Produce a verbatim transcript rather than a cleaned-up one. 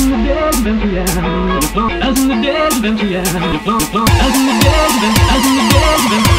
in the days of empty, as in the days of empty, as in the days of empty.